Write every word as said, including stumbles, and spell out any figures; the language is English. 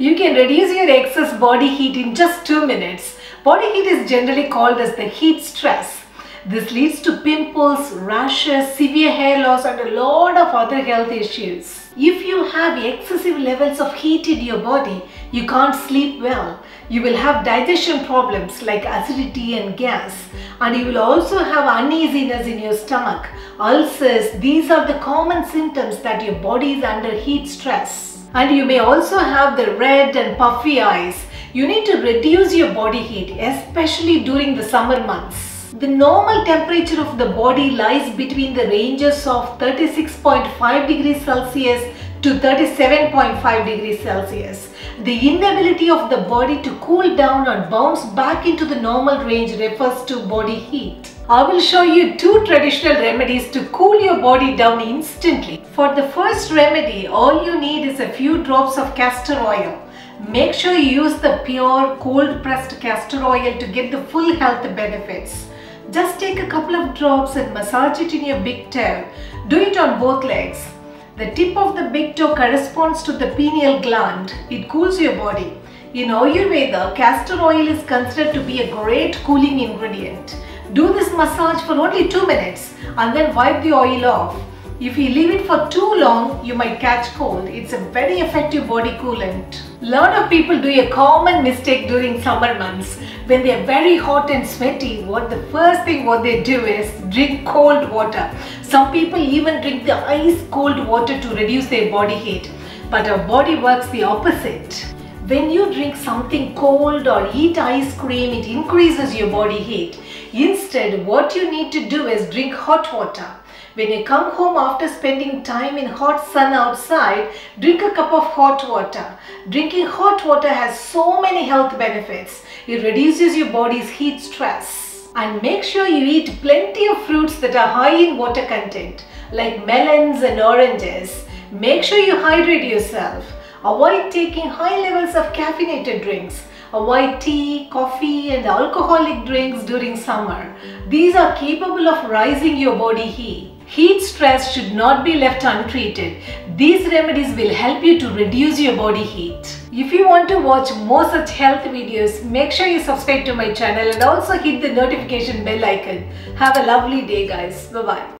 you can reduce your excess body heat in just two minutes. Body heat is generally called as the heat stress. This leads to pimples, rashes, severe hair loss and a lot of other health issues. If you have excessive levels of heat in your body, you can't sleep well. You will have digestion problems like acidity and gas, and you will also have uneasiness in your stomach, ulcers. These are the common symptoms that your body is under heat stress. And you may also have the red and puffy eyes. You need to reduce your body heat, especially during the summer months. The normal temperature of the body lies between the ranges of thirty-six point five degrees Celsius to thirty-seven point five degrees Celsius. The inability of the body to cool down or bounce back into the normal range refers to body heat. I will show you two traditional remedies to cool your body down instantly. For the first remedy, all you need is a few drops of castor oil. Make sure you use the pure cold pressed castor oil to get the full health benefits. Just take a couple of drops and massage it in your big toe. Do it on both legs. The tip of the big toe corresponds to the pineal gland. It cools your body. In Ayurveda, castor oil is considered to be a great cooling ingredient. Do this massage for only two minutes and then wipe the oil off. If you leave it for too long, you might catch cold. It's a very effective body coolant. A lot of people do a common mistake during summer months. When they are very hot and sweaty, what the first thing what they do is drink cold water. Some people even drink the ice cold water to reduce their body heat. But our body works the opposite. When you drink something cold or eat ice cream, it increases your body heat. Instead, what you need to do is drink hot water. When you come home after spending time in hot sun outside, drink a cup of hot water. Drinking hot water has so many health benefits. It reduces your body's heat stress. And make sure you eat plenty of fruits that are high in water content, like melons and oranges. Make sure you hydrate yourself. Avoid taking high levels of caffeinated drinks. Avoid tea, coffee and alcoholic drinks during summer. These are capable of rising your body heat. Heat stress should not be left untreated. These remedies will help you to reduce your body heat. If you want to watch more such health videos, make sure you subscribe to my channel and also hit the notification bell icon. Have a lovely day, guys. Bye-bye.